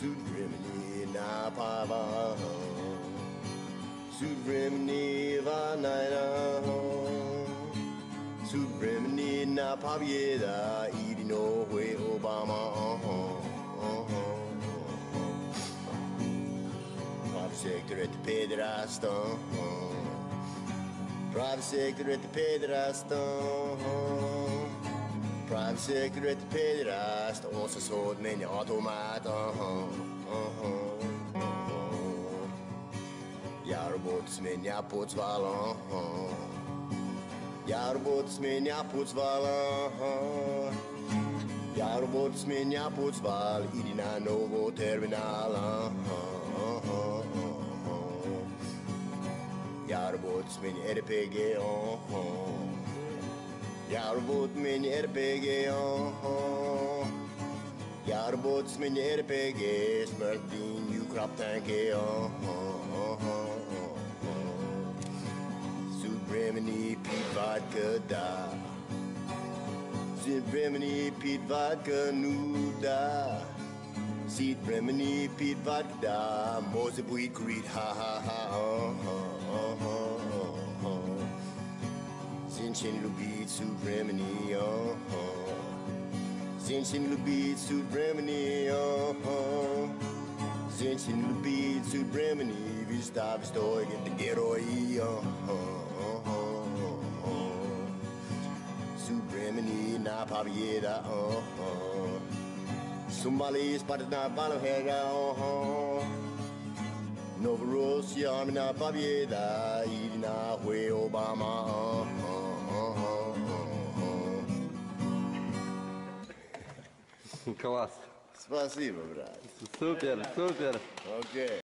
Souvremini na pavaham, Souvremini vanainaham, Souvremini na pavieda idino hue Obama. Private sector at the pederastan. Private sector at the pederastan. Private sector at the pederast, och så såg min automat. Jag arbetade som en jag putsvala. Jag arbetade som en jag putsvala. Jag arbetade som en jag putsval I dina novo terminala. Jag arbetade som en RPG. Jag arbetade min RPG, jag arbetade min RPG, smörjde din julklapptanke. Souvremini pivat kada, Souvremini pivat kanuda, Souvremini pivat kada, måste bo I krit ha ha ha. Zinchin lubit Souvremini, Zinchin lubit Souvremini, Zinchin lubit Souvremini, vi stav stoj inte geroi. Souvremini na pavieda, Somali spartat na valohera. Novorossiya army na pavieda, idina hue Obama. Класс. Спасибо, брат. Супер, супер. Окей.